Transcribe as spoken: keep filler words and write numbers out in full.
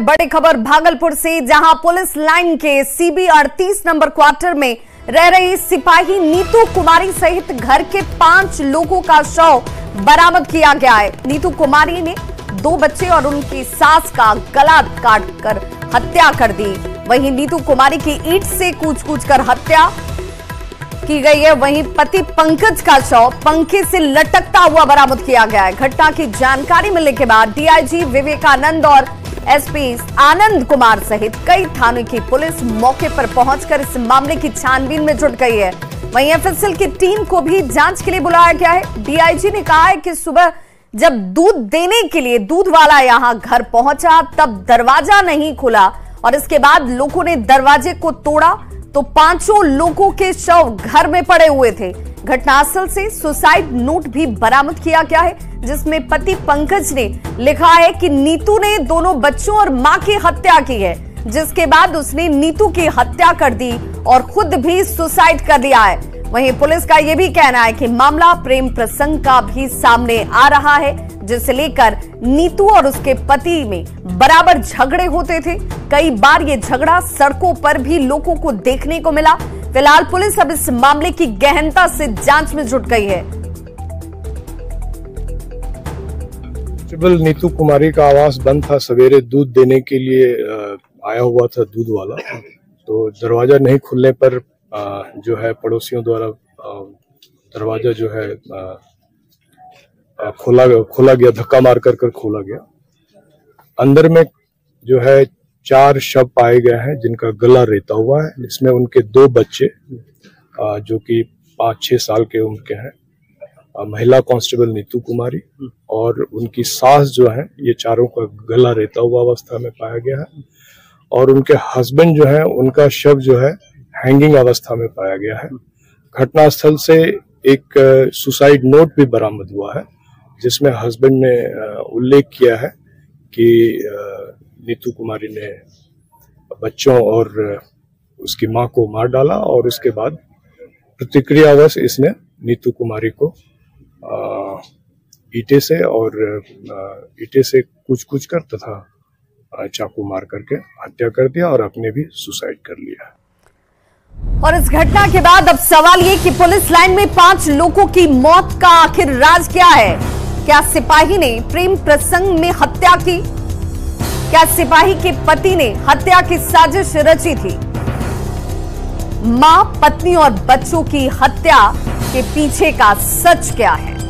बड़ी खबर भागलपुर से, जहां पुलिस लाइन के सीबी अड़तीस नंबर क्वार्टर में रह रही सिपाही नीतू कुमारी सहित घर के पांच लोगों का शव बरामद किया गया है। नीतू कुमारी ने दो बच्चे और उनकी सास का गला काट कर हत्या कर दी। वहीं नीतू कुमारी की ईंट से कूच कूच कर हत्या की गई है। वहीं पति पंकज का शव पंखे से लटकता हुआ बरामद किया गया है। घटना की जानकारी मिलने के बाद डीआईजी विवेकानंद और एसपी आनंद कुमार सहित कई थानों की पुलिस मौके पर पहुंचकर इस मामले की छानबीन में जुट गई है। वहीं एफएसएल की टीम को भी जांच के लिए बुलाया गया है। डीआईजी ने कहा है कि सुबह जब दूध देने के लिए दूध वाला यहाँ घर पहुंचा तब दरवाजा नहीं खुला और इसके बाद लोगों ने दरवाजे को तोड़ा तो पांचों लोगों के शव घर में पड़े हुए थे। घटनास्थल से सुसाइड नोट भी बरामद किया गया है, जिसमें पति पंकज ने लिखा है कि नीतू ने दोनों बच्चों और मां की हत्या की है, जिसके बाद उसने नीतू की हत्या कर दी और खुद भी सुसाइड कर लिया है। वहीं पुलिस का यह भी कहना है कि मामला प्रेम प्रसंग का भी सामने आ रहा है, जिसे लेकर नीतू और उसके पति में बराबर झगड़े होते थे। कई बार ये झगड़ा सड़कों पर भी लोगों को देखने को मिला। फिलहाल पुलिस अब इस मामले की गहनता से जांच में जुट गई है। नीतू कुमारी का आवास बंद था, सवेरे दूध देने के लिए आया हुआ था दूध वाला, तो दरवाजा नहीं खुलने पर आ, जो है पड़ोसियों द्वारा दरवाजा जो है आ, खोला खोला गया, धक्का मार कर कर खोला गया। अंदर में जो है चार शव पाए गए हैं जिनका गला रेता हुआ है। इसमें उनके दो बच्चे आ, जो कि पाँच छः साल के उम्र के हैं, आ, महिला कांस्टेबल नीतू कुमारी और उनकी सास जो है, ये चारों का गला रेता हुआ अवस्था में पाया गया है। और उनके हस्बैंड जो है, उनका शव जो है हैंगिंग अवस्था में पाया गया है। घटनास्थल से एक सुसाइड नोट भी बरामद हुआ है, जिसमें हस्बैंड ने उल्लेख किया है कि नीतू कुमारी ने बच्चों और उसकी मां को मार डाला और उसके बाद प्रतिक्रियावश इसने नीतू कुमारी को ईंटे से और ईंटे से कुछ कुछ कर तथा चाकू मार करके हत्या कर दिया और अपने भी सुसाइड कर लिया है। और इस घटना के बाद अब सवाल ये कि पुलिस लाइन में पांच लोगों की मौत का आखिर राज क्या है? क्या सिपाही ने प्रेम प्रसंग में हत्या की? क्या सिपाही के पति ने हत्या की साजिश रची थी? मां, पत्नी और बच्चों की हत्या के पीछे का सच क्या है?